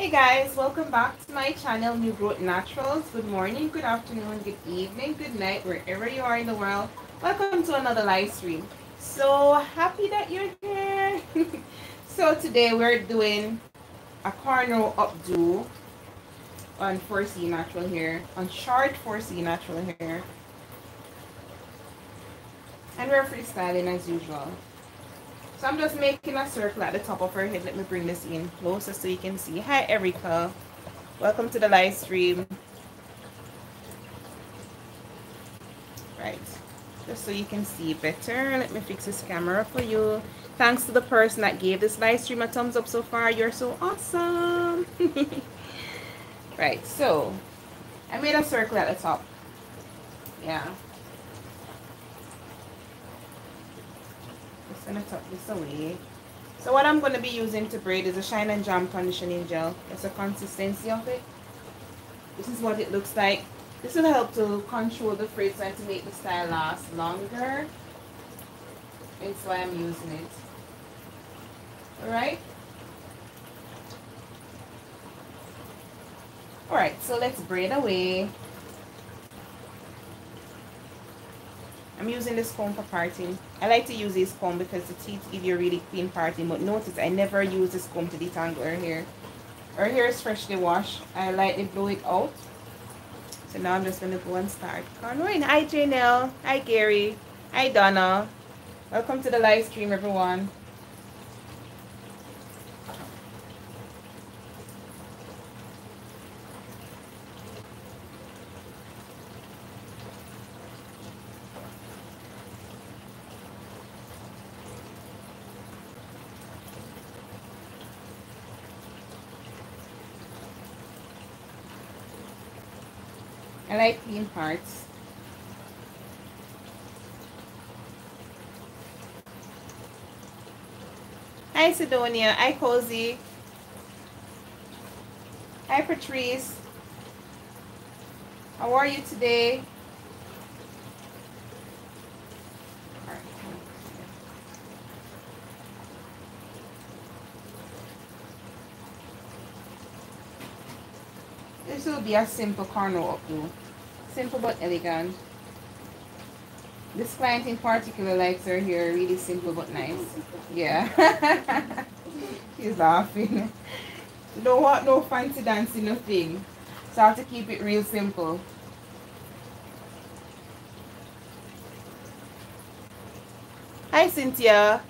Hey guys, welcome back to my channel, New Growth Naturals. Good morning, good afternoon, good evening, good night, wherever you are in the world. Welcome to another live stream. So happy that you're here. So today we're doing a cornrow updo on 4C natural hair, on short 4C natural hair. And we're freestyling as usual. So I'm just making a circle at the top of her head. Let me bring this in closer so you can see. Hi, Erica. Welcome to the live stream. Right. Just so you can see better. Let me fix this camera for you. Thanks to the person that gave this live stream a thumbs up so far. You're so awesome. Right. So I made a circle at the top. Yeah. I'm going to tuck this away. So what I'm going to be using to braid is a Shine and Jam conditioning gel. That's the consistency of it. This is what it looks like. This will help to control the frizz and to make the style last longer. That's why I'm using it. Alright? Alright, so let's braid away. I'm using this comb for parting. I like to use this comb because the teeth give you a really clean parting, but notice I never use this comb to detangle her hair. Her hair is freshly washed. I lightly blow it out. So now I'm just going to go and start cornrowing. Hi Janelle. Hi Gary. Hi Donna. Welcome to the live stream, everyone. I like clean parts. Hi Sidonia, hi Cozy, hi Patrice, how are you today? This will be a simple cornrow updo. Simple but elegant. This client in particular likes her hair really simple but nice. Yeah. She's laughing. Don't want no fancy dancing, nothing. So I have to keep it real simple. Hi Cynthia.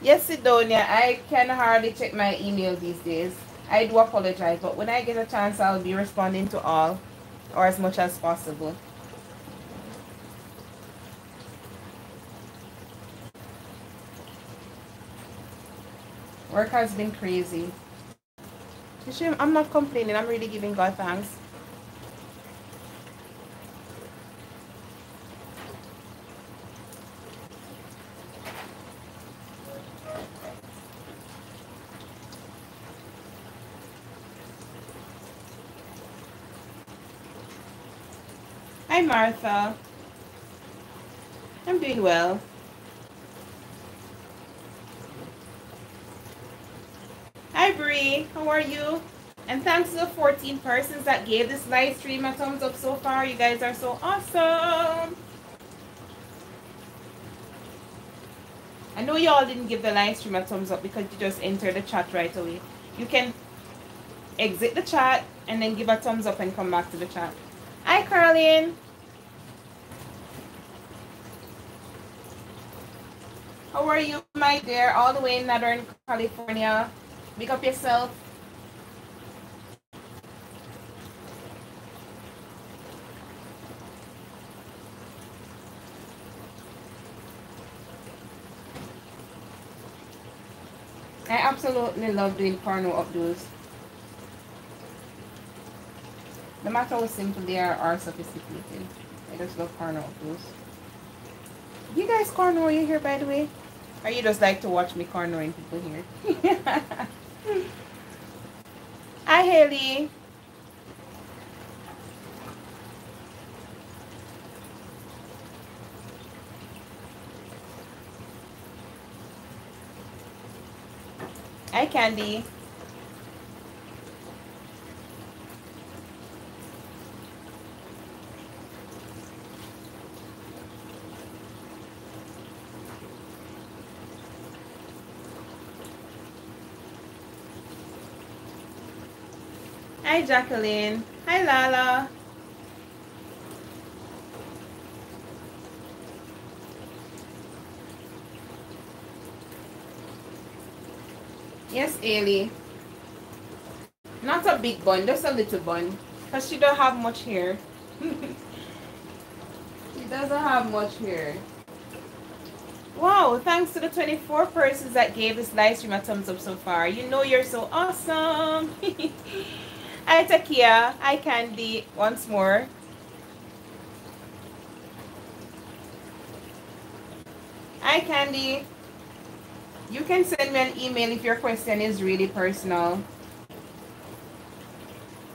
Yes Sidonia, I can hardly check my email these days. I do apologize, but when I get a chance, I'll be responding to all, or as much as possible. Work has been crazy. I'm not complaining. I'm really giving God thanks. Hi Martha, I'm doing well. Hi Bree, how are you? And thanks to the 14 persons that gave this live stream a thumbs up so far. You guys are so awesome. I know y'all didn't give the live stream a thumbs up because you just entered the chat right away. You can exit the chat and then give a thumbs up and come back to the chat. Hi Carlin. How are you, my dear? All the way in Northern California. Pick up yourself. I absolutely love doing cornrow updos. No matter how simple they are sophisticated. I just love cornrow updos. You guys cornrow your hair, by the way? Or you just like to watch me cornrowing people here? Hi, Haley. Hi, Candy. Hi Jacqueline. Hi Lala. Yes, Ailey. Not a big bun, just a little bun. Because she don't have much hair. She doesn't have much hair. Wow, thanks to the 24 persons that gave this live stream a thumbs up so far. You know you're so awesome. Hi Takia. Hi Candy once more. Hi Candy. You can send me an email if your question is really personal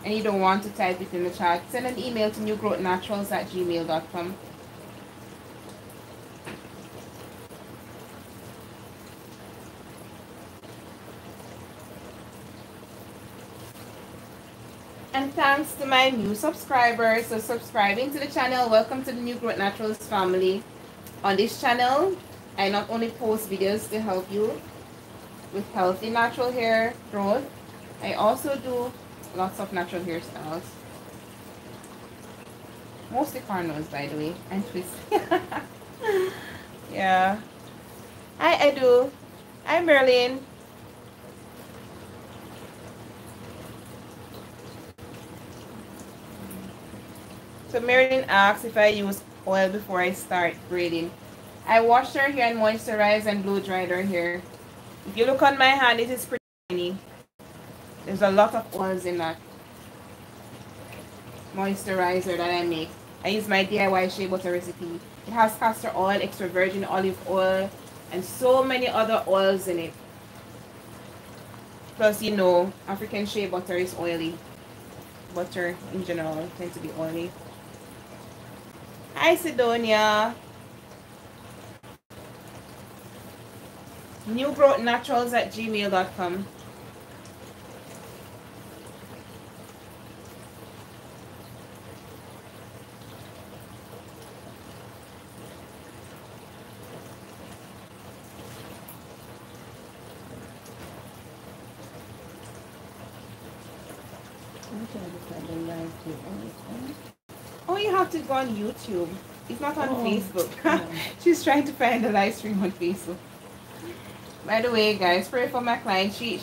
and you don't want to type it in the chat. Send an email to newgrowthnaturals@gmail.com. And thanks to my new subscribers for subscribing to the channel. Welcome to the New Growth Naturals family. On this channel, I not only post videos to help you with healthy natural hair growth, I also do lots of natural hairstyles, mostly cornrows, by the way, and twists. Yeah, I do. Hi Merlin. So Merlin asks if I use oil before I start braiding. I wash her hair and moisturize and blow dry her hair. If you look on my hand, it is pretty tiny. There's a lot of oils in that moisturizer that I make. I use my DIY shea butter recipe. It has castor oil, extra virgin olive oil, and so many other oils in it. Plus, you know, African shea butter is oily. Butter in general tends to be oily. Hi, Sidonia. newgrowthnaturals@gmail.com. Oh, you have to go on YouTube. It's not on Facebook. No. She's trying to find the live stream on Facebook. By the way, guys, pray for my client. She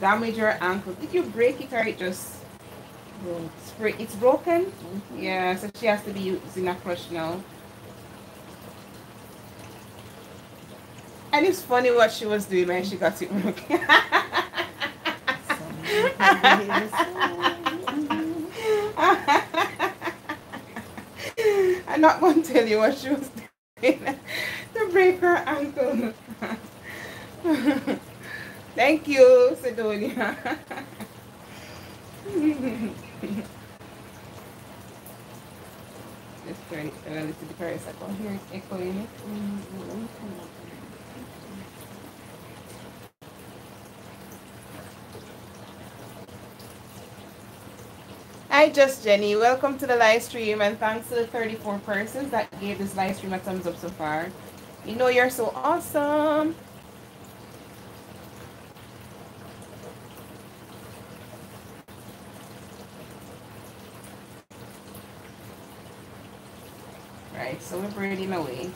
damaged her ankle. Did you break it or it just broke? It's broken. Mm-hmm. Yeah, so she has to be using a crush now. And it's funny what she was doing when she got it broken. I'm not going to tell you what she was doing to break her ankle. Thank you, Sidonia. Let's turn it a little bit here. It's echoing it. Hi, Just Jenny. Welcome to the live stream, and thanks to the 34 persons that gave this live stream a thumbs up so far. You know you're so awesome. Right, so we're braiding away.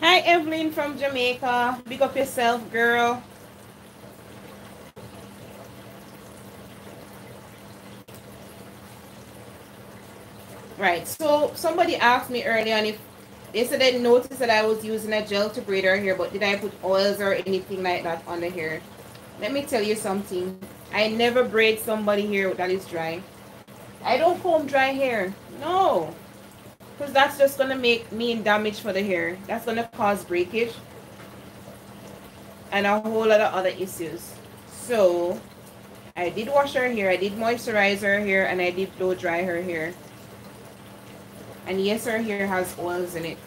Hi Evelyn from Jamaica. Big up yourself, girl. Right, so somebody asked me earlier on if they said they noticed that I was using a gel to braid her hair, but did I put oils or anything like that on the hair? Let me tell you something. I never braid somebody's hair that is dry. I don't comb dry hair. No. Because that's just going to mean damage for the hair. That's going to cause breakage and a whole lot of other issues. So I did wash her hair. I did moisturize her hair and I did blow dry her hair. And yes, her hair has oils in it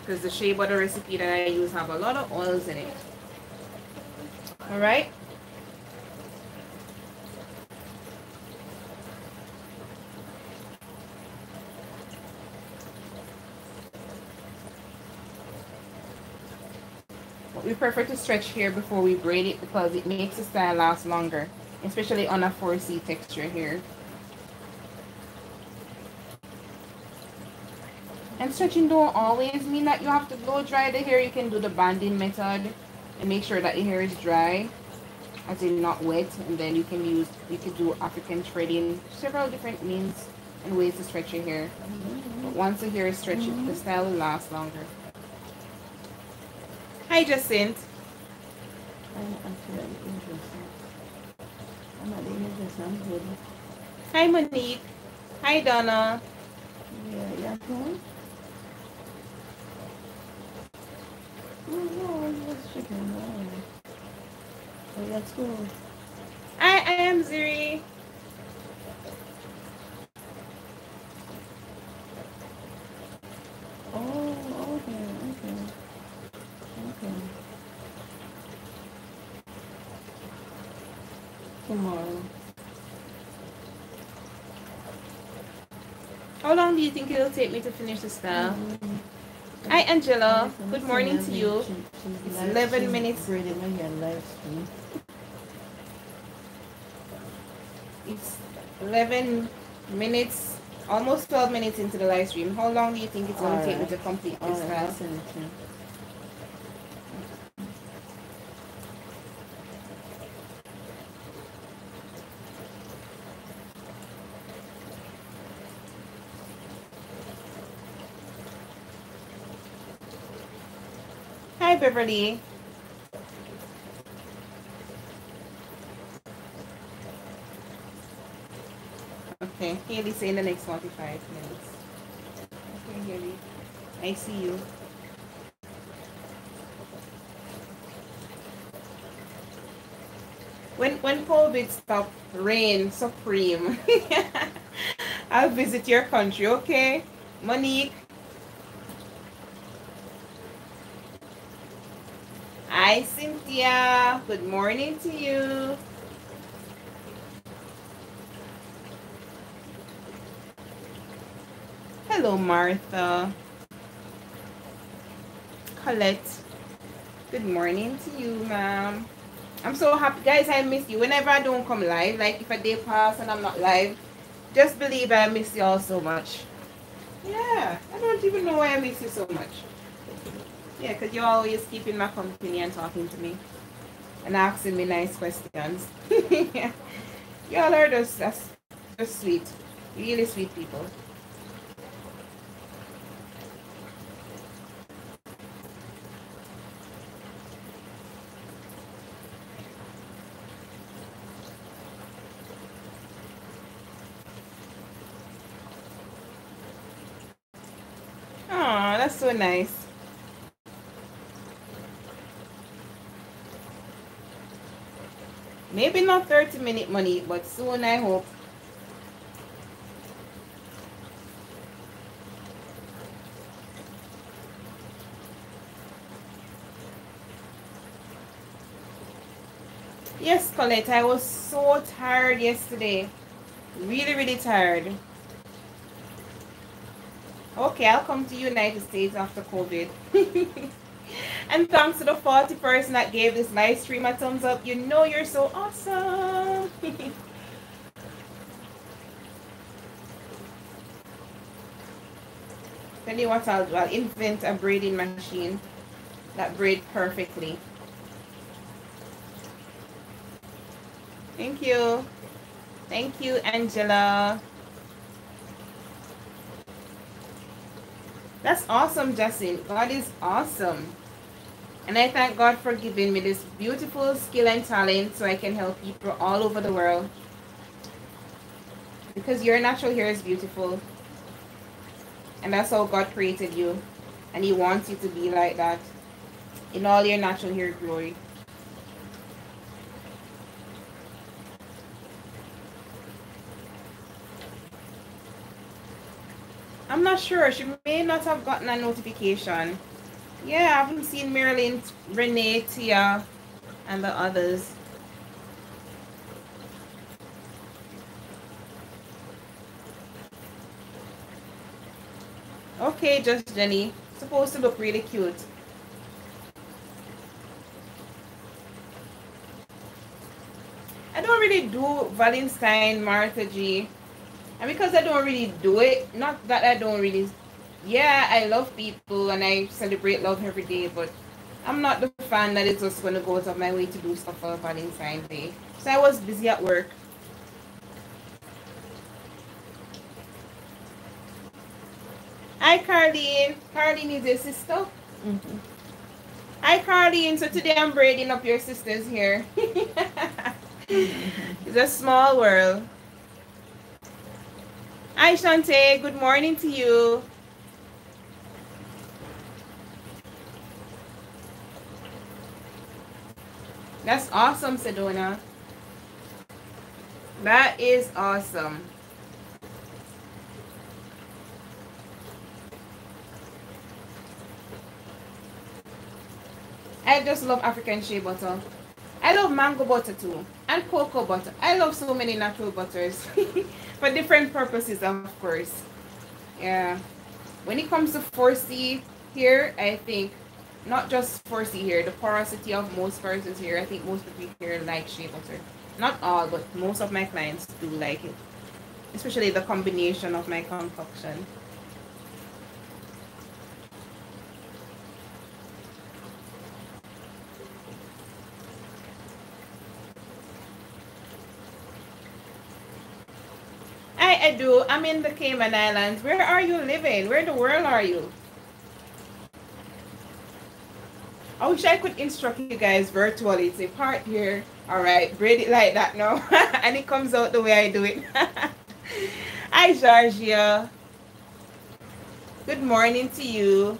because the shea butter recipe that I use have a lot of oils in it. All right. We prefer to stretch hair before we braid it because it makes the style last longer, especially on a 4C texture hair. And stretching don't always mean that you have to blow dry the hair. You can do the banding method and make sure that the hair is dry, as in not wet, and then you can use, you could do African threading, several different means and ways to stretch your hair. But once the hair is stretched, the style will last longer. Hi, Jacinth. Hi, Monique. Hi, Donna. Yeah, that's cool. I am Zuri. Oh, okay. Tomorrow. How long do you think it'll take me to finish the style? Hi, Angela. Good morning to you. It's 11 minutes. It's 11 minutes, almost 12 minutes into the live stream. How long do you think it's going to take me to complete this style? Hi, Beverly. Okay, Haley, say in the next 45 minutes. Okay, Haley, I see you. When COVID stops, reign supreme. I'll visit your country, okay? Monique. Hi, Cynthia. Good morning to you. Hello, Martha. Colette. Good morning to you, ma'am. I'm so happy. Guys, I miss you. Whenever I don't come live, like if a day passes and I'm not live, just believe I miss you all so much. Yeah, I don't even know why I miss you so much. Yeah, because you're always keeping my company and talking to me and asking me nice questions. Yeah. Y'all are just sweet, really sweet people. Aw, that's so nice. Maybe not 30-minute money, but soon I hope. Yes, Colette, I was so tired yesterday. Really, really tired. Okay, I'll come to United States after COVID. And thanks to the 40 person that gave this live stream a thumbs up. You know you're so awesome. Tell you what I'll do. I'll invent a braiding machine that braids perfectly. Thank you. Thank you, Angela. That's awesome, Justin. God is awesome. And I thank God for giving me this beautiful skill and talent so I can help people all over the world. Because your natural hair is beautiful. And that's how God created you. And He wants you to be like that in all your natural hair glory. I'm not sure. She may not have gotten a notification. Yeah, I haven't seen Marilyn, Renee, Tia, and the others. Okay, just Jenny. Supposed to look really cute. do Valentine, Martha G, and because I don't really do it, not that I don't really, yeah, I love people and I celebrate love every day, but I'm not the fan that is just going to go out of my way to do stuff for Valentine's Day. So I was busy at work. Hi, Carleen. Carleen is your sister? Mm-hmm. Hi, Carleen. So today I'm braiding up your sisters here. It's a small world. Hi, Shante. Good morning to you. That's awesome, Sedona. That is awesome. I just love African shea butter. I love mango butter too, and cocoa butter. I love so many natural butters for different purposes, of course. Yeah. When it comes to 4C here, I think not just 4C here, the porosity of most persons here, I think most people here like shea butter. Not all, but most of my clients do like it, especially the combination of my concoction. I do. I'm in the Cayman Islands. Where are you living? Where in the world are you? I wish I could instruct you guys virtually. It's a part here. All right, braid it like that now. And it comes out the way I do it. Hi, Georgia. Good morning to you.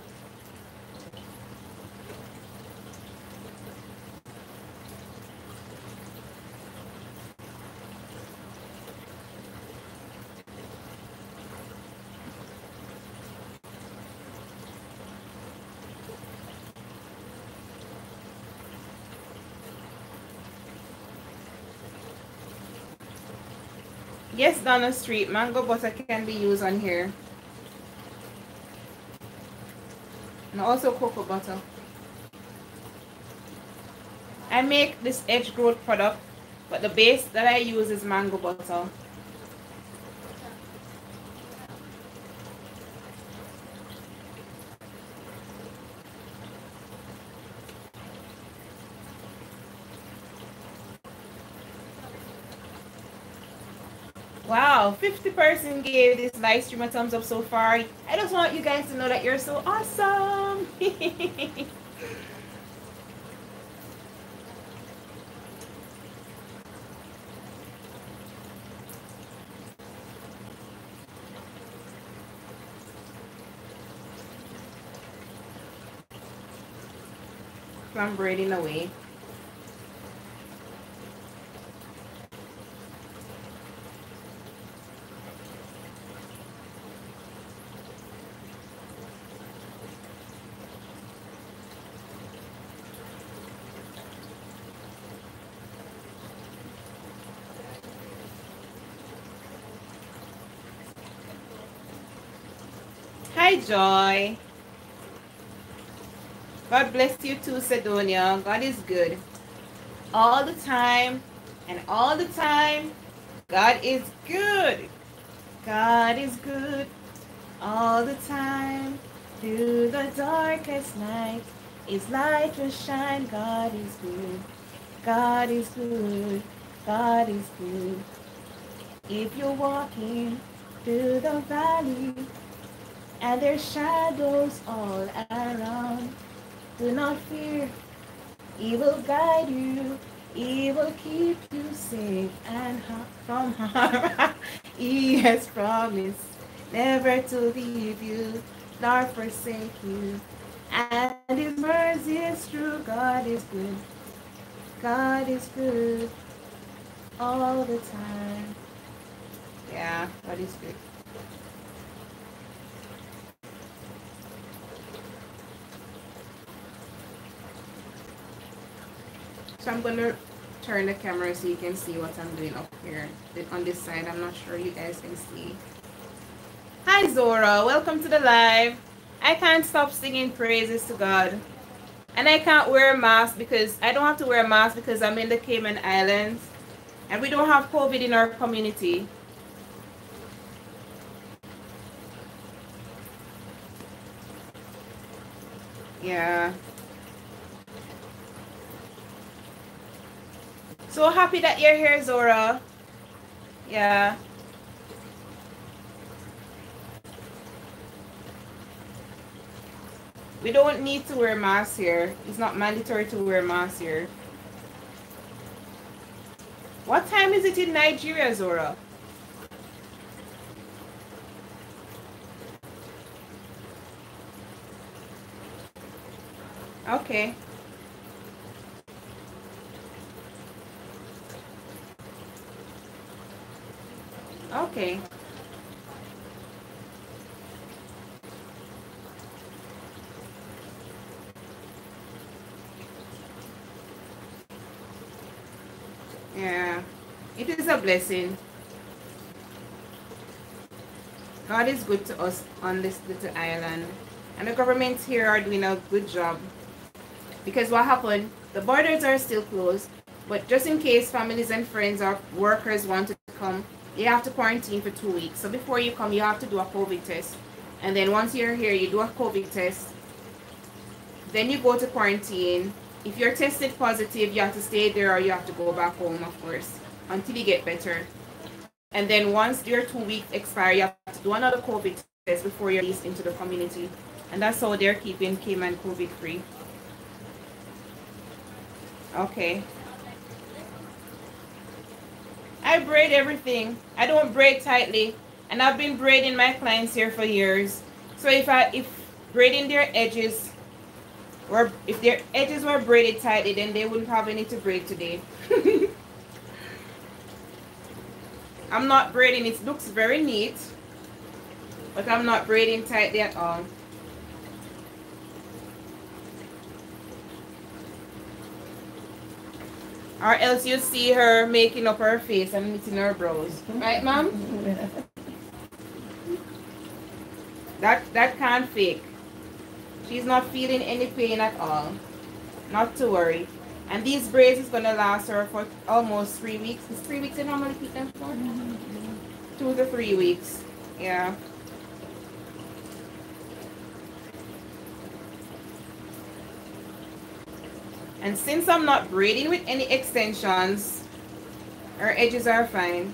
Yes, down the street, mango butter can be used on here. And also cocoa butter. I make this edge growth product, but the base that I use is mango butter. Wow, 50% gave this live stream a thumbs up so far. I just want you guys to know that you're so awesome. I'm braiding away. Joy. God bless you too, Sedonia. God is good all the time, and all the time God is good. God is good all the time. Through the darkest night His light will shine. God is good. God is good. God is good. If you're walking through the valley and there's shadows all around, do not fear. He will guide you. He will keep you safe and from harm. He has promised never to leave you nor forsake you. And His mercy is true. God is good. God is good all the time. Yeah, God is good. So I'm going to turn the camera so you can see what I'm doing up here. On this side, I'm not sure you guys can see. Hi, Zora. Welcome to the live. I can't stop singing praises to God. And I can't wear a mask because I don't have to wear a mask because I'm in the Cayman Islands. and we don't have COVID in our community. Yeah. So happy that you're here, Zora. Yeah. We don't need to wear masks here. It's not mandatory to wear masks here. What time is it in Nigeria, Zora? Okay. Okay. Yeah, it is a blessing. God is good to us on this little island, and the governments here are doing a good job. Because what happened, the borders are still closed, but just in case families and friends or workers want to come, you have to quarantine for 2 weeks. So before you come, you have to do a COVID test. And then once you're here, you do a COVID test. Then you go to quarantine. If you're tested positive, you have to stay there or you have to go back home, of course, until you get better. And then once your 2 weeks expire, you have to do another COVID test before you're released into the community. And that's how they're keeping Cayman COVID-free. Okay. I braid everything. I don't braid tightly, and I've been braiding my clients here for years. So if braiding their edges, or if their edges were braided tightly, then they wouldn't have any to braid today. I'm not braiding. It looks very neat, but I'm not braiding tightly at all. Or else you see her making up her face and knitting her brows. Right, ma'am? That can't fake. She's not feeling any pain at all. Not to worry. And these braids is going to last her for almost 3 weeks. Is 3 weeks they normally keep them for? 2 to 3 weeks. Yeah. And since I'm not braiding with any extensions, our edges are fine.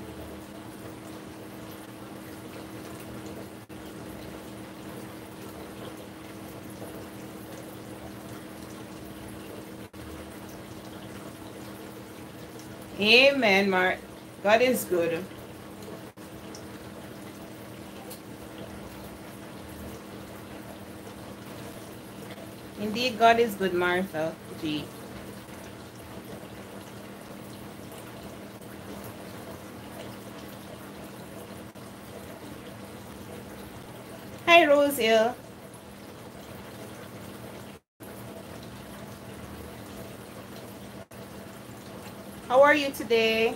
Amen, Mark. God is good. Indeed, God is good, Martha G. Hi, Rose Hill. How are you today?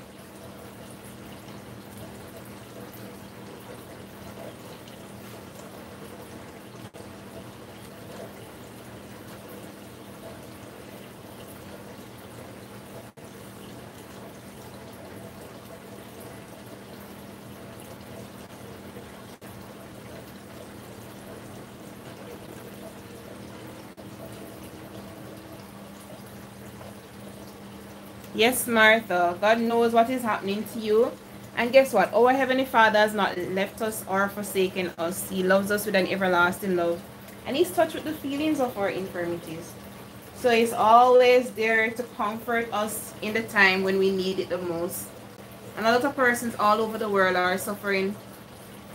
Yes, Martha, God knows what is happening to you. And guess what? Our Heavenly Father has not left us or forsaken us. He loves us with an everlasting love. And He's touched with the feelings of our infirmities. So He's always there to comfort us in the time when we need it the most. And a lot of persons all over the world are suffering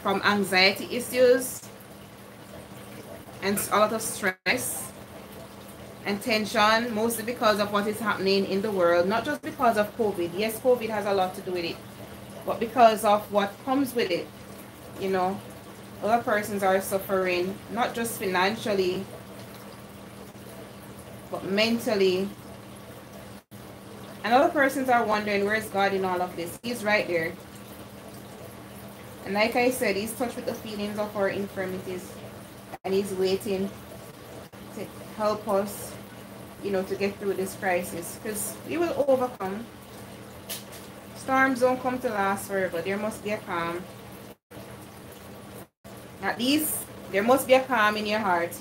from anxiety issues and a lot of stress and tension, mostly because of what is happening in the world, not just because of COVID. Yes, COVID has a lot to do with it, but because of what comes with it, you know, other persons are suffering, not just financially, but mentally. And other persons are wondering, where is God in all of this? He's right there. And like I said, He's touched with the feelings of our infirmities, and He's waiting to help us, you know, to get through this crisis, because we will overcome. storms don't come to last forever. There must be a calm. At least there must be a calm in your heart.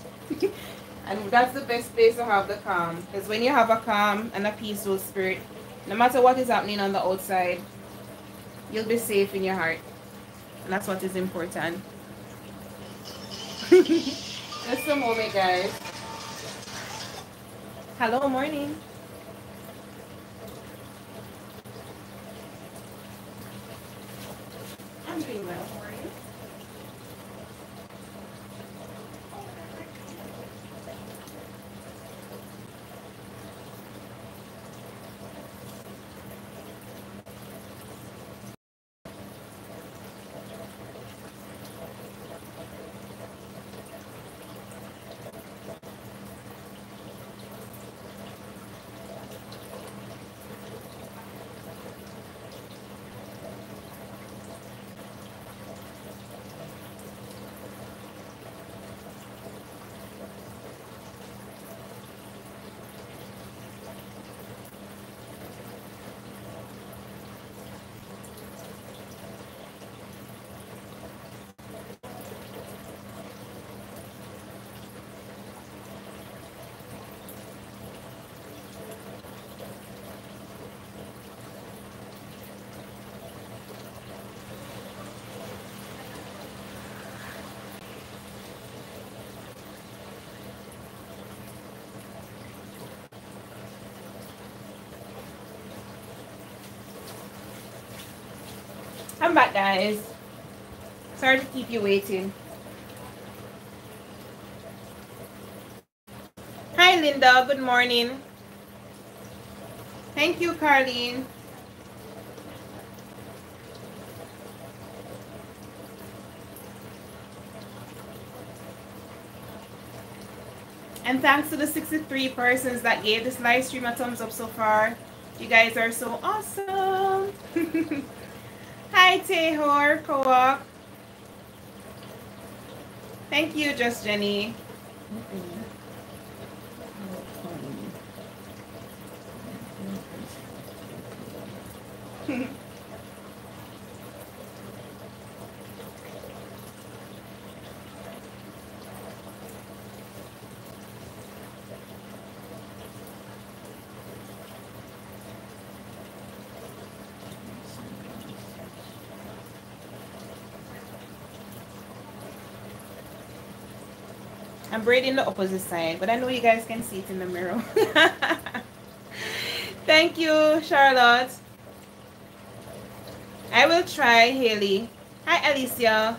And that's the best place to have the calm. Because when you have a calm and a peaceful spirit, no matter what is happening on the outside, you'll be safe in your heart. And that's what is important. Just a moment, guys. Hello, morning. I'm doing well. I'm back, guys. Sorry to keep you waiting. Hi, Linda. Good morning. Thank you, Carleen. And thanks to the 63 persons that gave this live stream a thumbs up so far. You guys are so awesome. Hi, Tehor Co-op. Thank you, Just Jenny. I'm braiding the opposite side, but I know you guys can see it in the mirror. Thank you, Charlotte. I will try, Haley. Hi, Alicia.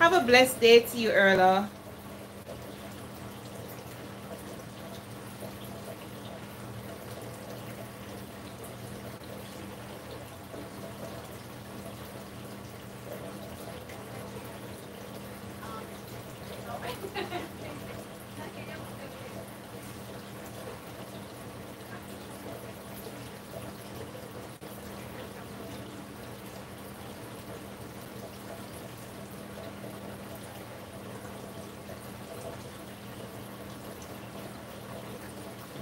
Have a blessed day to you, Erla.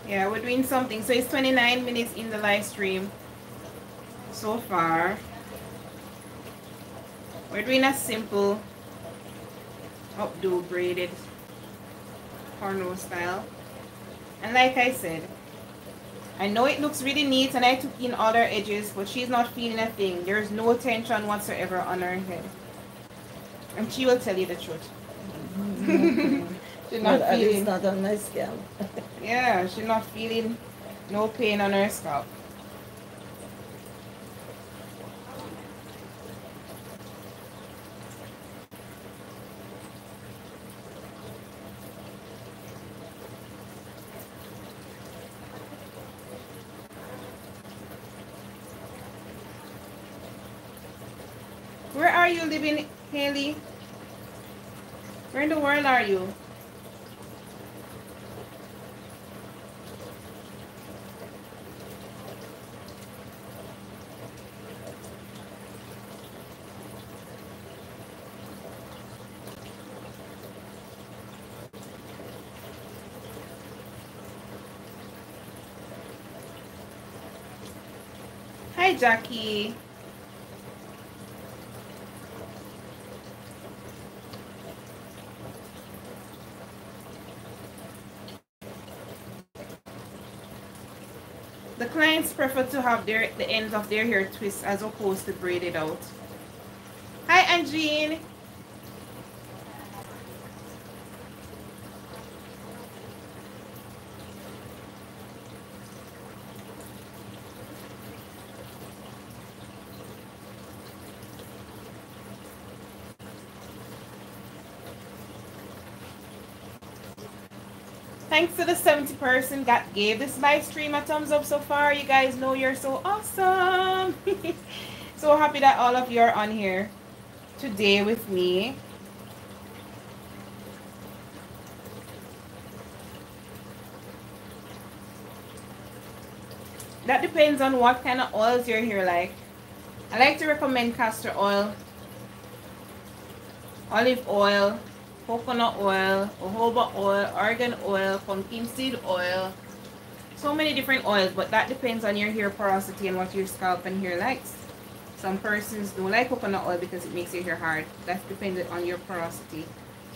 Yeah, we're doing something. So it's 29 minutes in the live stream so far. We're doing a simple updo braided cornrow style. And like I said, I know it looks really neat and I took in all her edges, but she's not feeling a thing. There's no tension whatsoever on her head. And she will tell you the truth. She's not feeling. It's not on my scalp. Yeah, she's not feeling no pain on her scalp. Where are you living, Haley? Where in the world are you? Hi, Jackie. The clients prefer to have the ends of their hair twist as opposed to braid it out. Hi, Andrean. Thanks to the 70 person that gave this live stream a thumbs up so far. You guys know you're so awesome. So happy that all of you are on here today with me. That depends on what kind of oils you're here like. I like to recommend castor oil, olive oil, coconut oil, jojoba oil, argan oil, pumpkin seed oil. So many different oils, but that depends on your hair porosity and what your scalp and hair likes. Some persons don't like coconut oil because it makes your hair hard. That's dependent on your porosity.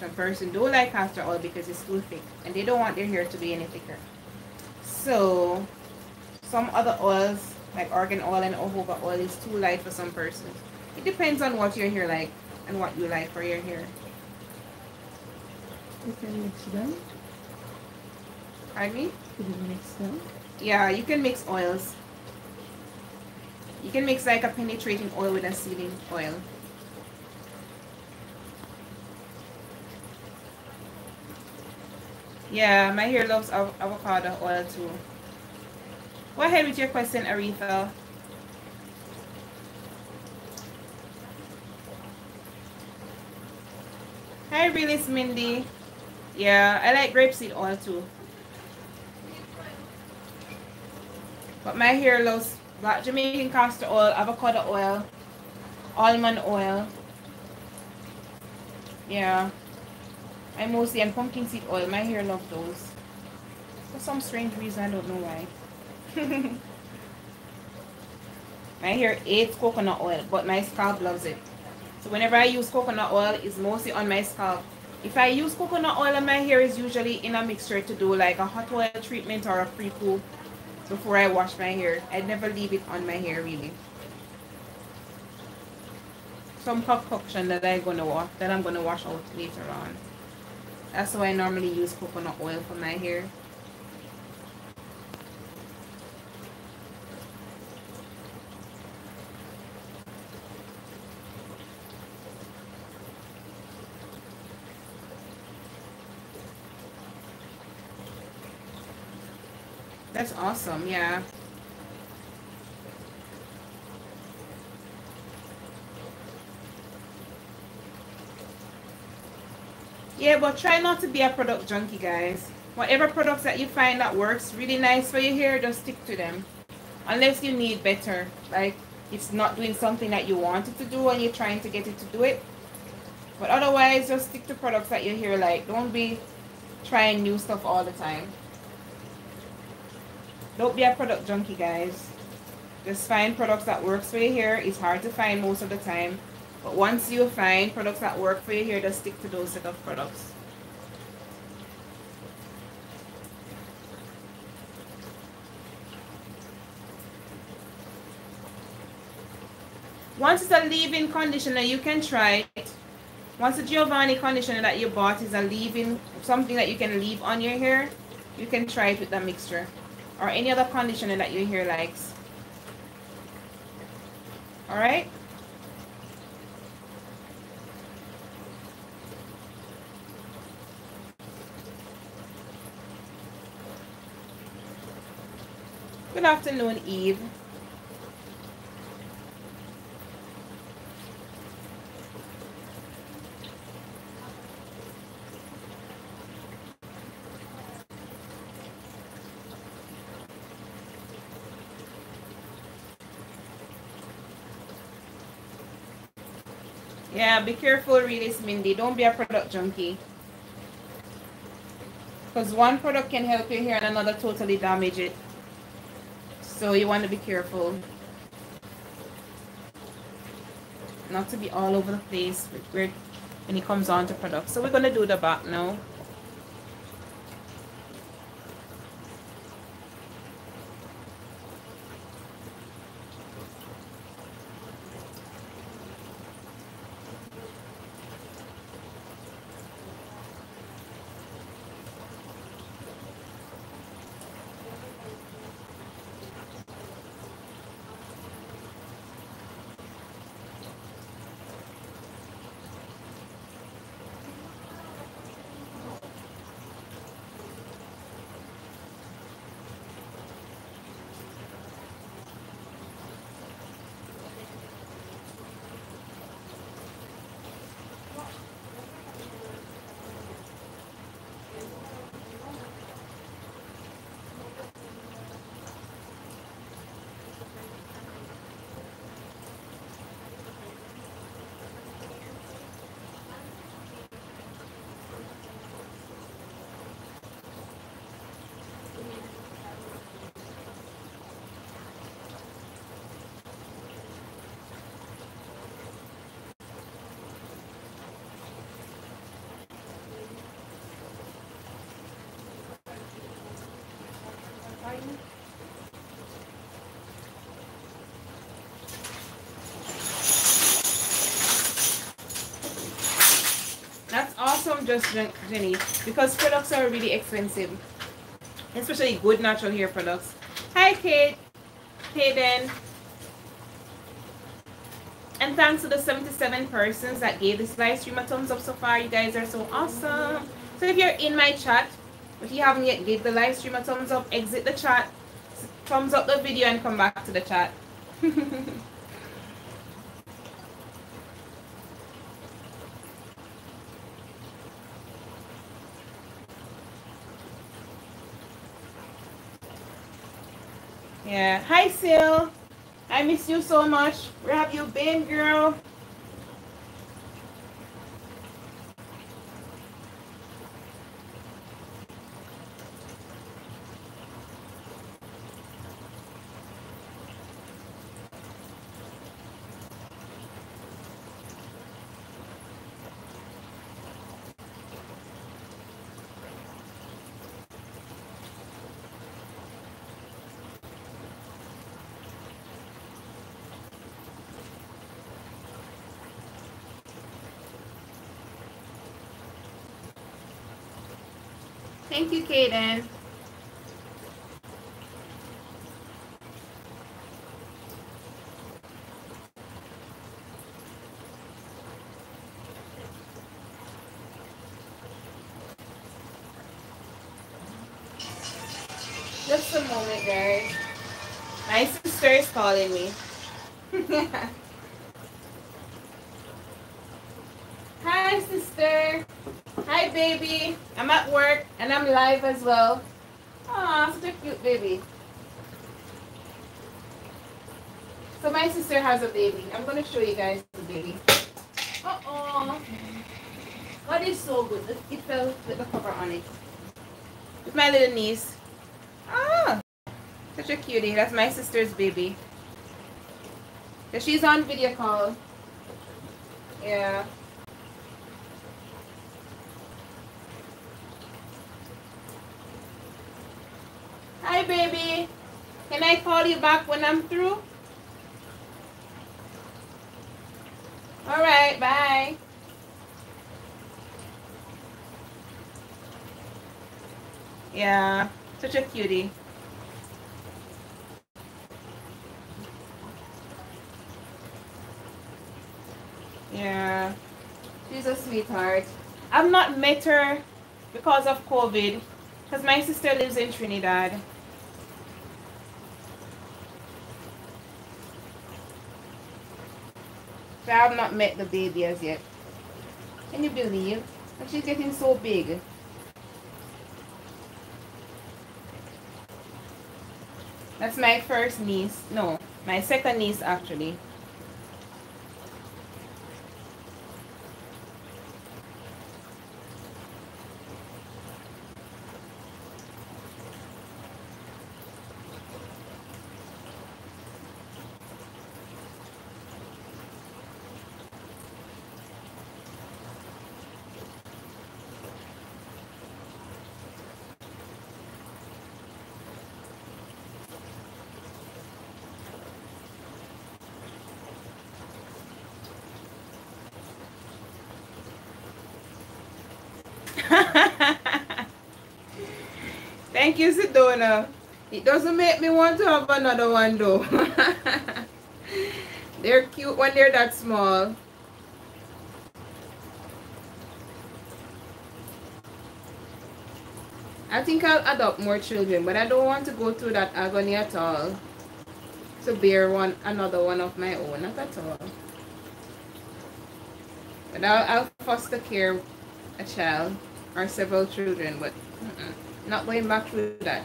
Some persons don't like castor oil because it's too thick and they don't want their hair to be any thicker. So some other oils like argan oil and jojoba oil is too light for some persons. It depends on what your hair like and what you like for your hair. You can mix them. Pardon me? You can mix them. Yeah, you can mix oils. You can mix like a penetrating oil with a sealing oil. Yeah, my hair loves avocado oil too. Go ahead with your question, Aretha. Hi, Realist Mindy. Yeah, I like grapeseed oil too. But my hair loves black Jamaican castor oil, avocado oil, almond oil. Yeah. I mostly, and pumpkin seed oil. My hair loves those. For some strange reason, I don't know why. My hair hates coconut oil, but my scalp loves it. So whenever I use coconut oil, it's mostly on my scalp. If I use coconut oil on my hair, it's usually in a mixture to do like a hot oil treatment or a pre-poo before I wash my hair. I never leave it on my hair really. Some concoction that I'm gonna wash out later on. That's why I normally use coconut oil for my hair. That's awesome, yeah. Yeah, but try not to be a product junkie, guys. Whatever products that you find that works really nice for your hair, just stick to them. Unless you need better, like it's not doing something that you want it to do and you're trying to get it to do it. But otherwise, just stick to products that your hair like. Don't be trying new stuff all the time. Don't be a product junkie, guys. Just find products that works for your hair. It's hard to find most of the time, but once you find products that work for your hair, just stick to those set of products. Once it's a leave-in conditioner, you can try it. Once the Giovanni conditioner that you bought is a leave-in, something that you can leave on your hair, you can try it with that mixture. Or any other conditioner that your hair likes. All right. Good afternoon, Eve. Yeah, be careful, really, Mindy. Don't be a product junkie. Because one product can help your hair and another totally damage it. So you want to be careful. not to be all over the place when it comes on to products. So we're going to do the back now. That's awesome, just Jenny, because products are really expensive, especially good natural hair products. Hi Kate, Hayden, and thanks to the 77 persons that gave this live stream a thumbs up so far. You guys are so awesome. So if you're in my chat, if you haven't yet gave the live stream a thumbs up, exit the chat, thumbs up the video, and come back to the chat. Yeah. Hi, Sil. I miss you so much. Where have you been, girl? Thank you, Kaden. Just a moment, guys. My sister is calling me. Hi, sister. Hi, baby. I'm at work and I'm live as well. Aw, such a cute baby. So my sister has a baby. I'm going to show you guys the baby. Uh-oh. What is so good? It fell with the cover on it. With my little niece. Ah, such a cutie. That's my sister's baby. So she's on video call. Yeah. Hi, baby. Can I call you back when I'm through? All right, bye. Yeah, such a cutie. Yeah, she's a sweetheart. I've not met her because of COVID, because my sister lives in Trinidad. So I have not met the baby as yet. Can you believe? And she's getting so big. That's my first niece. No, my second niece actually. Thank you, Sedona. It doesn't make me want to have another one though. They're cute when they're that small. I think I'll adopt more children, but I don't want to go through that agony at all to bear another one of my own, not at all. But I'll foster care a child or several children, but not going back through that.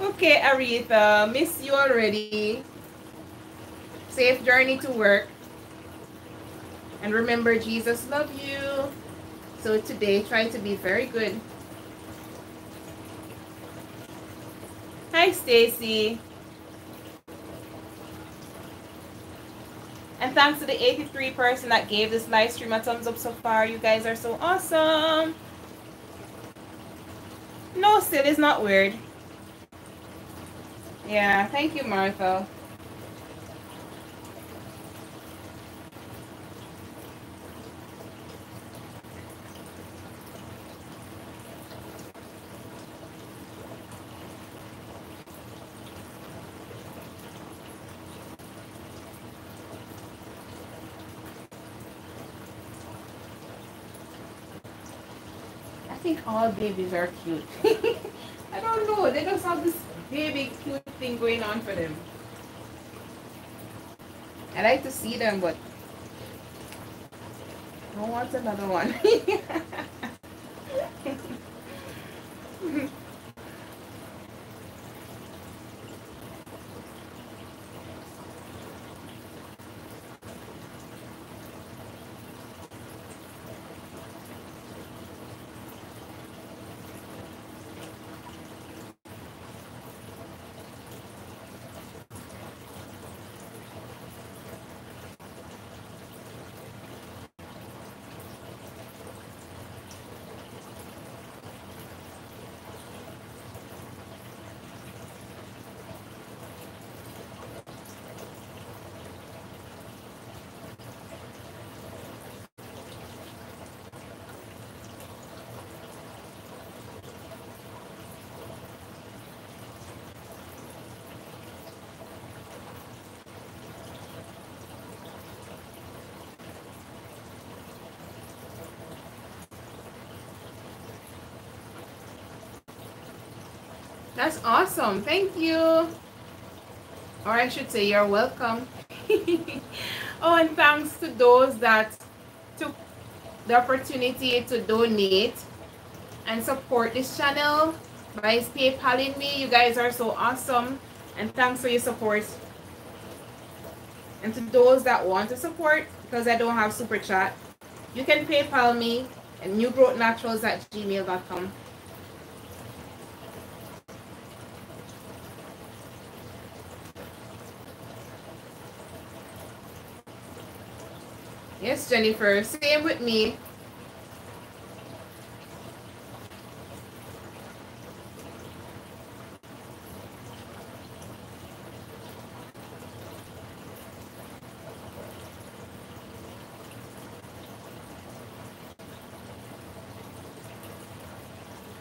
Okay, Aretha, miss you already. Safe journey to work. And remember, Jesus loves you. So today, try to be very good. Hi, Stacy. And thanks to the 83 person that gave this live stream a thumbs up so far. You guys are so awesome. No, still is not weird. Yeah, thank you, Martha. I think all babies are cute. I don't know, they just have this baby cute thing going on for them. I like to see them, but I don't want another one. That's awesome. Thank you. Or I should say you're welcome. Oh, and thanks to those that took the opportunity to donate and support this channel by PayPaling me. You guys are so awesome. And thanks for your support. And to those that want to support, because I don't have Super Chat, you can PayPal me at newgrowthnaturals@gmail.com. Yes, Jennifer, same with me.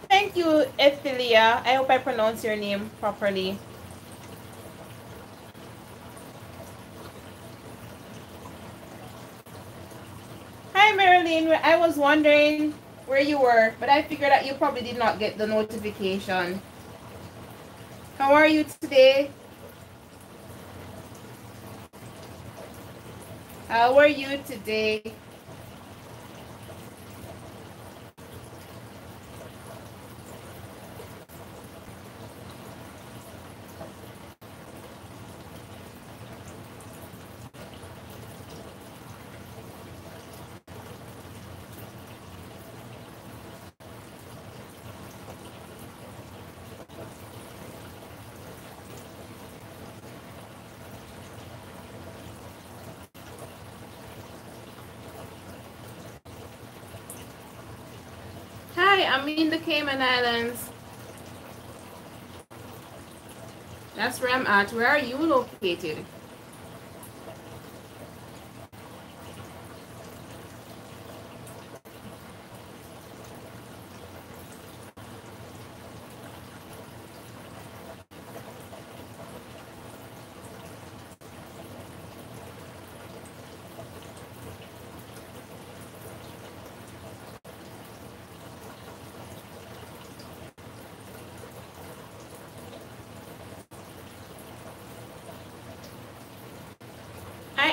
Thank you, Ethilia. I hope I pronounced your name properly. I was wondering where you were, but I figured that you probably did not get the notification. How are you today? How are you today? I'm in the Cayman Islands. That's where I'm at. Where are you located?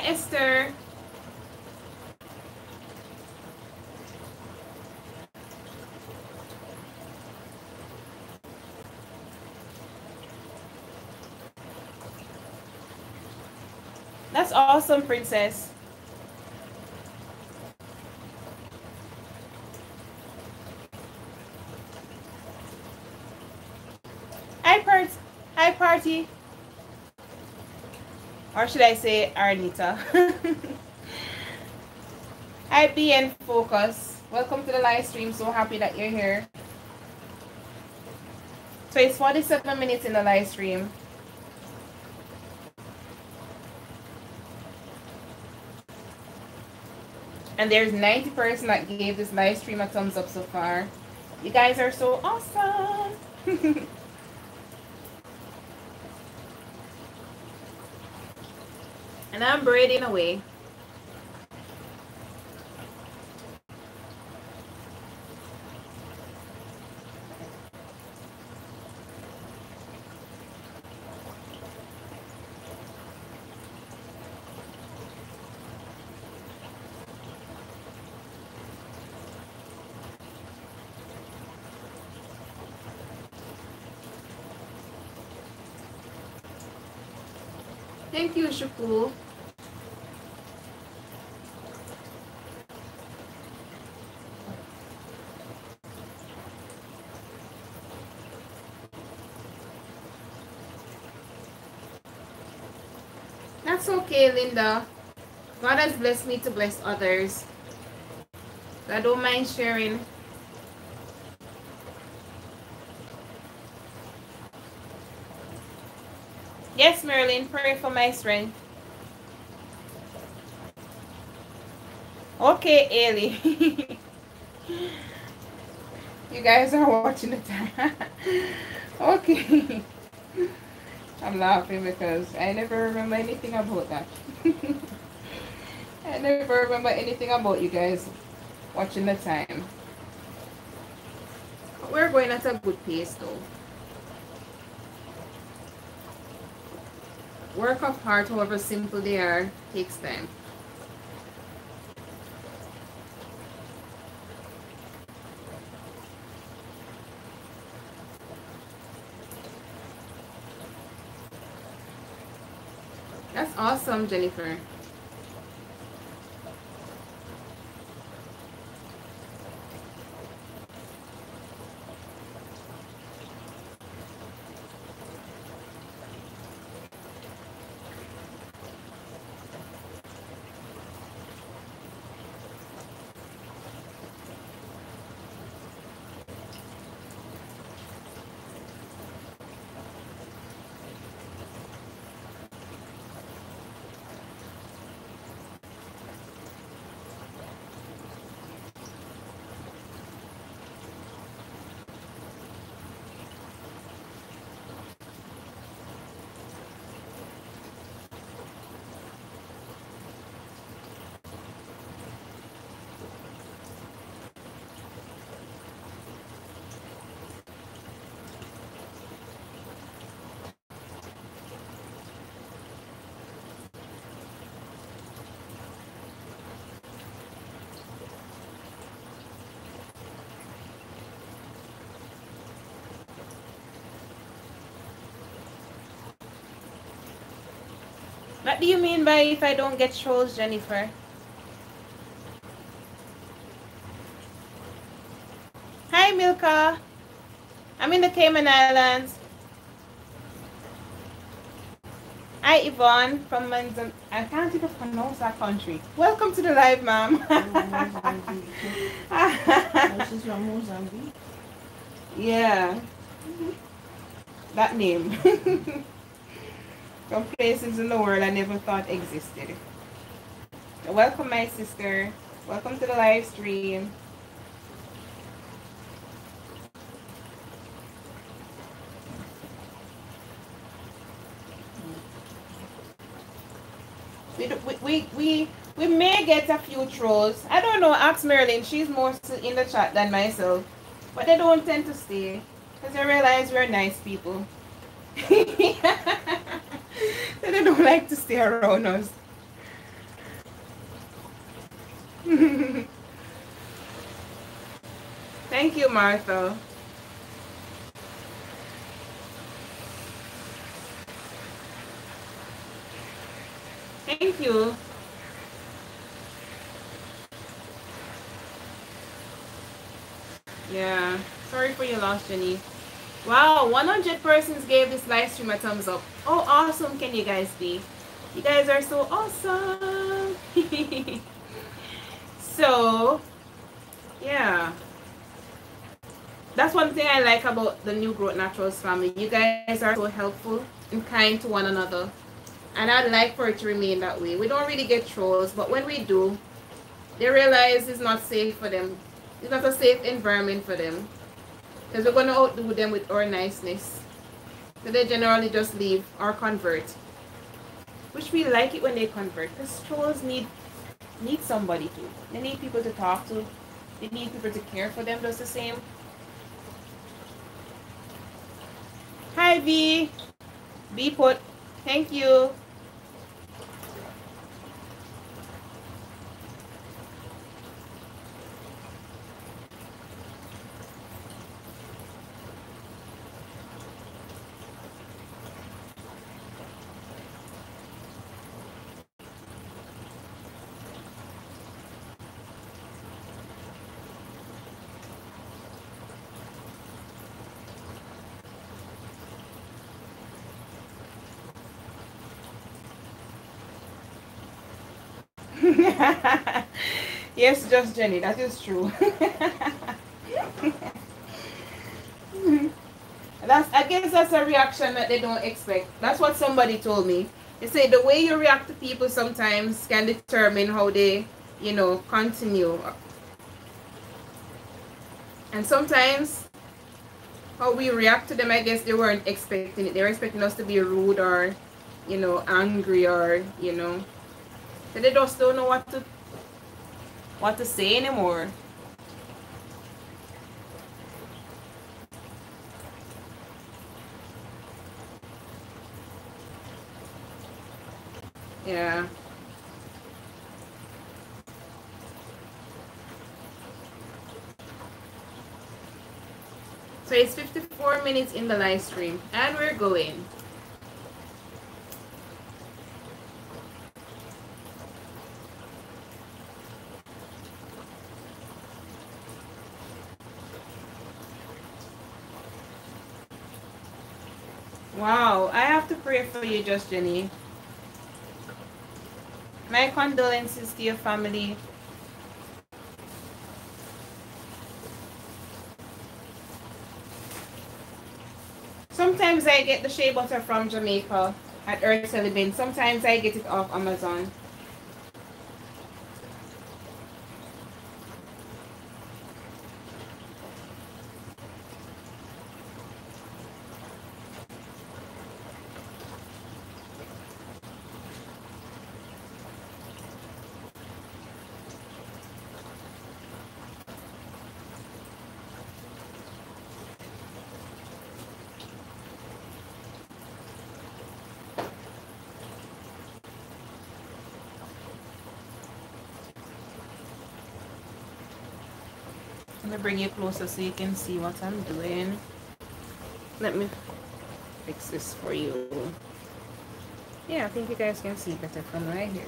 Hi, Esther. That's awesome, Princess. Hi, Party. Or should I say Arnita? Hi, BN Focus. Welcome to the live stream. So happy that you're here. So it's 47 minutes in the live stream. And there's 90 person that gave this live stream a thumbs up so far. You guys are so awesome. And I'm braiding away. Thank you, Shukul. That's okay, Linda. God has blessed me to bless others. I don't mind sharing. Yes, Marilyn, pray for my strength. Okay, Ailey. You guys are watching the time. Okay. I'm laughing because I never remember anything about that. I never remember anything about you guys watching the time. But we're going at a good pace though. Work of art, however simple they are, takes time. That's awesome, Jennifer. What do you mean by if I don't get trolls, Jennifer? Hi, Milka. I'm in the Cayman Islands. Hi, Yvonne from Manzan. I can't even pronounce that country. Welcome to the live, ma'am. Yeah. That name. From places in the world I never thought existed. Welcome, my sister. Welcome to the live stream. We may get a few trolls. I don't know. Ask Marilyn. She's more in the chat than myself, but they don't tend to stay because they realize we're nice people. They don't like to stay around us. Thank you, Martha. Thank you. Yeah, sorry for your loss, Jenny. Wow, 100 persons gave this live stream a thumbs up. How awesome can you guys be? You guys are so awesome. So, yeah. That's one thing I like about the New Growth Naturals family. You guys are so helpful and kind to one another. And I'd like for it to remain that way. We don't really get trolls, but when we do, they realize it's not safe for them. It's not a safe environment for them. Because we're going to outdo them with our niceness. So they generally just leave or convert. Which we like it when they convert. Because trolls need somebody to. They need people to talk to. They need people to care for them just the same. Hi, B. B put. Thank you. Yes, just Jenny, that is true. I guess that's a reaction that they don't expect. That's what somebody told me. They say the way you react to people sometimes can determine how they, you know, continue. And sometimes how we react to them, I guess they weren't expecting it. They were expecting us to be rude or, you know, angry or, you know. So they just don't know what to say anymore. Yeah. So it's 54 minutes in the live stream and we're going. Wow, I have to pray for you, Just Jenny. My condolences to your family. Sometimes I get the shea butter from Jamaica at Earth Celebrant. Sometimes I get it off Amazon. Bring you closer so you can see what I'm doing. Let me fix this for you. Yeah, I think you guys can see better from right here.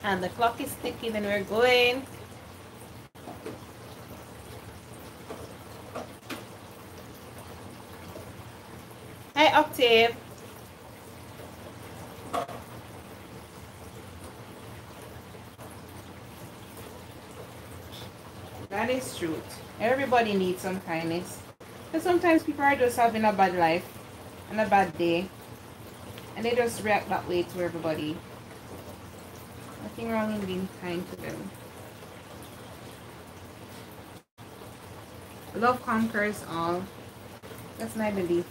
And the clock is ticking and we're going. Hi, Octave. That is truth. Everybody needs some kindness. Because sometimes people are just having a bad life and a bad day, and they just react that way to everybody. Nothing wrong in being kind to them. Love conquers all. That's my belief.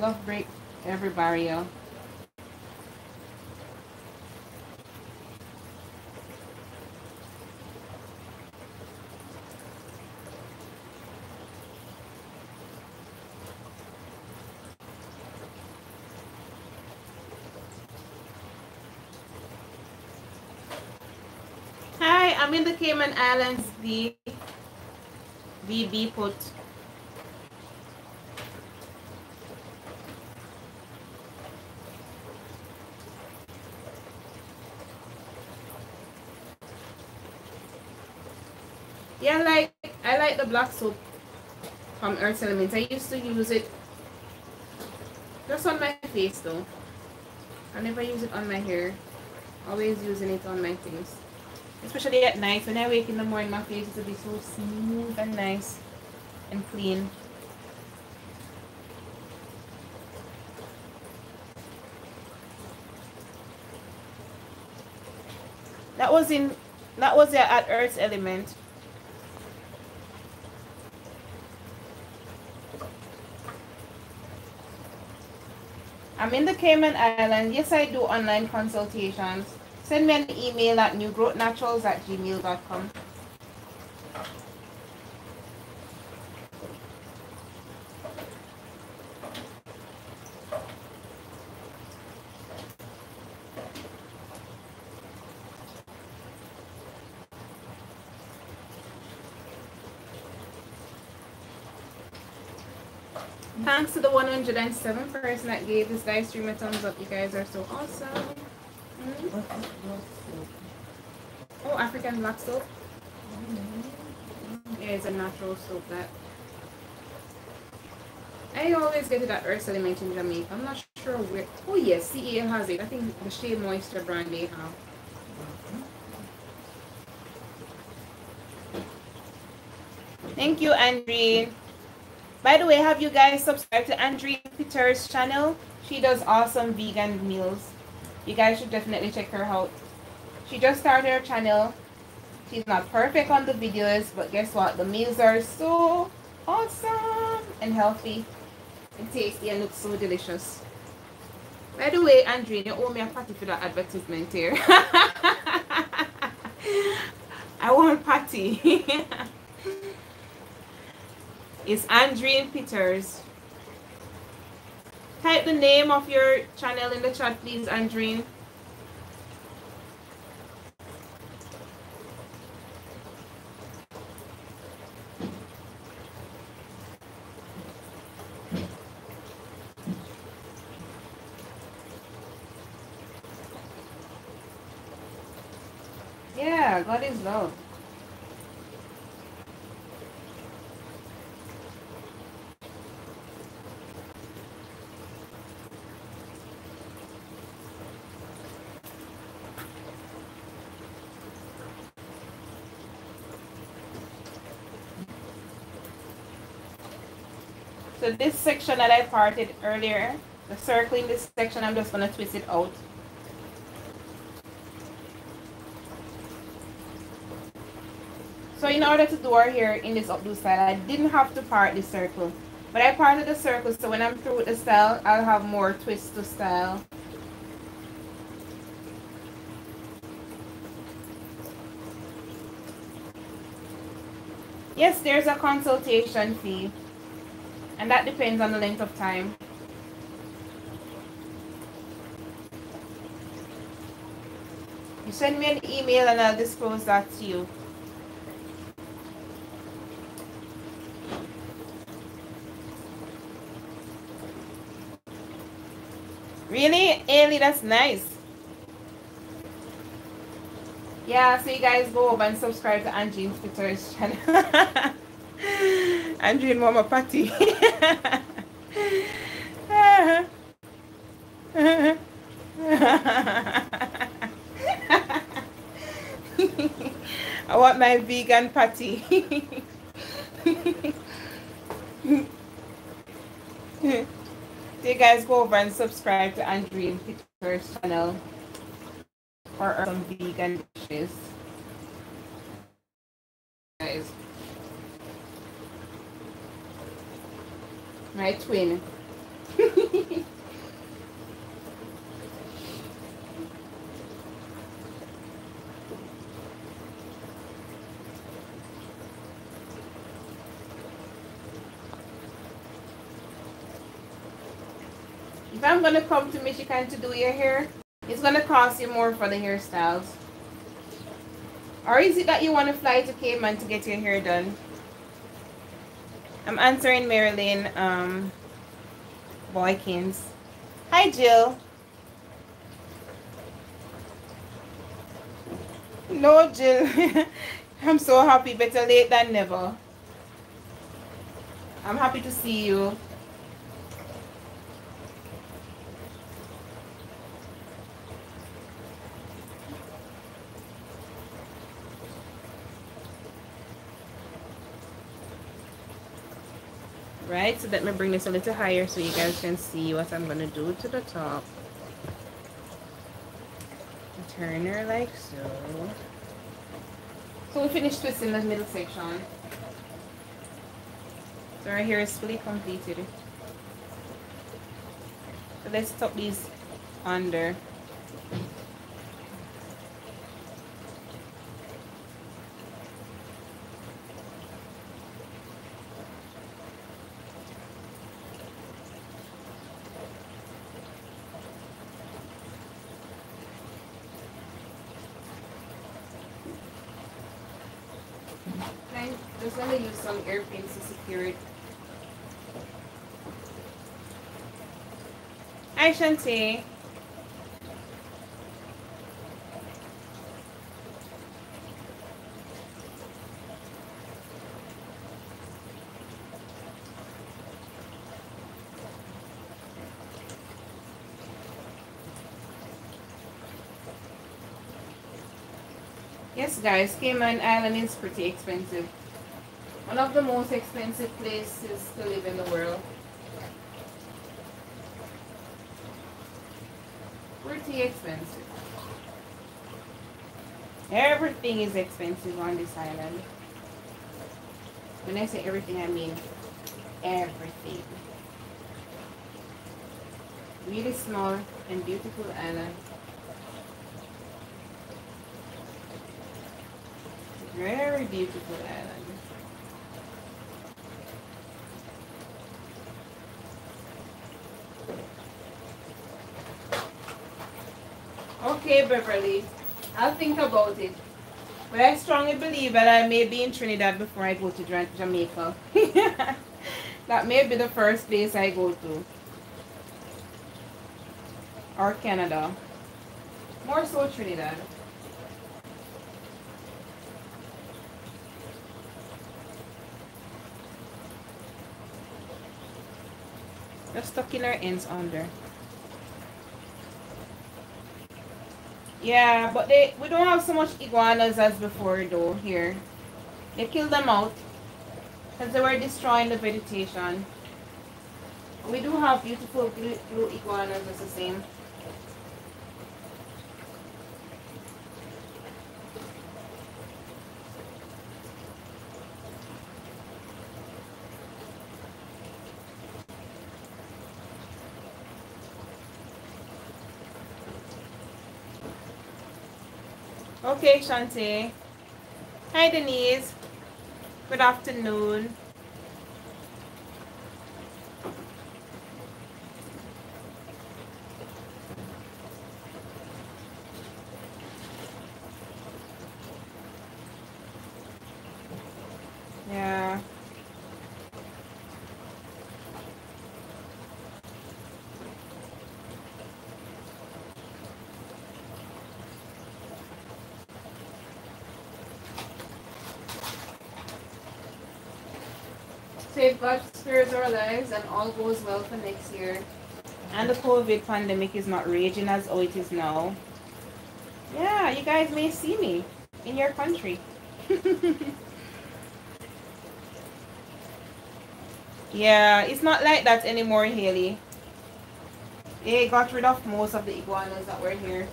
Love breaks every barrier. I'm in the Cayman Islands, the VB put. Yeah, I like the black soap from Earth Elements. I used to use it just on my face though. I never use it on my hair. Always using it on my face. Especially at night, when I wake in the morning, my face is to be so smooth and nice and clean. That was at Earth Element. I'm in the Cayman Islands. Yes, I do online consultations. Send me an email at newgrowthnaturals@gmail.com. Thanks to the 107th person that gave this live stream a thumbs up. You guys are so awesome. Oh, African black soap. Yeah, it's a natural soap that I always get it at Earth Element in Jamaica. I'm not sure where. Oh yes, CEA has it. I think the Shea Moisture brand they have. Thank you, Andrean. By the way, have you guys subscribed to Andrea Peters' channel? She does awesome vegan meals. You guys should definitely check her out. She just started her channel. She's not perfect on the videos, but guess what? The meals are so awesome and healthy and tasty and look so delicious. By the way, Andrea, you owe me a patty for that advertisement here. I want patty. It's Andrea Peters. Type the name of your channel in the chat, please, Andrea. Yeah, God is love. So this section that I parted earlier, the circle in this section, I'm just going to twist it out. So in order to do our hair in this updo style, I didn't have to part the circle. But I parted the circle, so when I'm through with the style, I'll have more twist to style. Yes, there's a consultation fee. And that depends on the length of time. You send me an email and I'll disclose that to you. Really? Ailey, that's nice. Yeah, so you guys go over and subscribe to Andrea's Peters channel. Andrea and Mama Patty. I want my vegan patty. So you guys go over and subscribe to Andrea Peters' channel for some vegan dishes, guys. My twin. If I'm gonna come to Michigan to do your hair, it's gonna cost you more for the hairstyles. Or is it that you want to fly to Cayman to get your hair done? I'm answering Marilyn Boykins. Hi Jill. No Jill. I'm so happy, better late than never. I'm happy to see you. Right, so let me bring this a little higher so you guys can see what I'm gonna do to the top. Turn her like so. So we finished twisting the middle section. So right here is fully completed. So let's tuck these under. I'm going to use some airplanes to secure it. Hi Shanti. Yes guys, Cayman Island is pretty expensive. One of the most expensive places to live in the world. Pretty expensive. Everything is expensive on this island. When I say everything, I mean everything. Really small and beautiful island. Very beautiful island. Okay, Beverly, I'll think about it, but I strongly believe that I may be in Trinidad before I go to Jamaica. That may be the first place I go to, or Canada, more so Trinidad. Just tucking our ends under. Yeah, but we don't have so much iguanas as before though here. They killed them out because they were destroying the vegetation. We do have beautiful blue iguanas, that's the same. Okay, Shanti. Hi, Denise. Good afternoon. Yeah. If God spares our lives and all goes well for next year, and the COVID pandemic is not raging as it is now, yeah, you guys may see me in your country. Yeah, it's not like that anymore, Haley. They got rid of most of the iguanas that were here.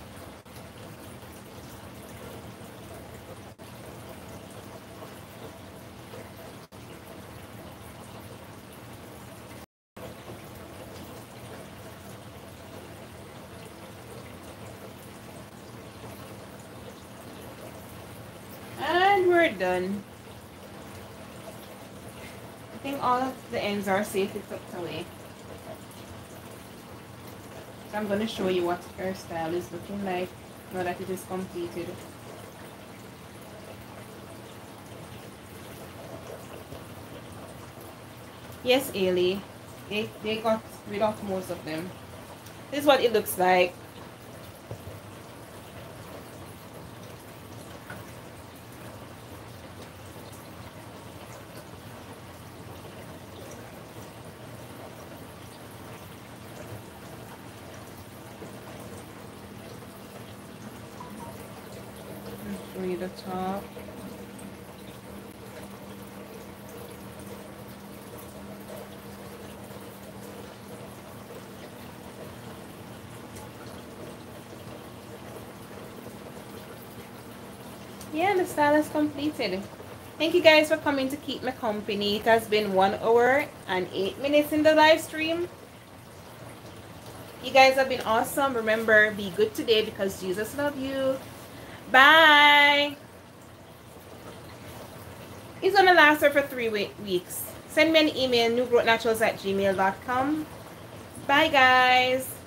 And we're done. I think all of the ends are safely tucked away. So I'm going to show you what her style is looking like now that it is completed. Yes, Ailey, they got rid of most of them. This is what it looks like. Top. Yeah, the style is completed. Thank you guys for coming to keep me company. It has been 1 hour and 8 minutes in the live stream. You guys have been awesome. Remember, be good today because Jesus loves you. Bye. It's going to last her for 3 weeks. Send me an email, newgrowthnaturals@gmail.com. Bye, guys.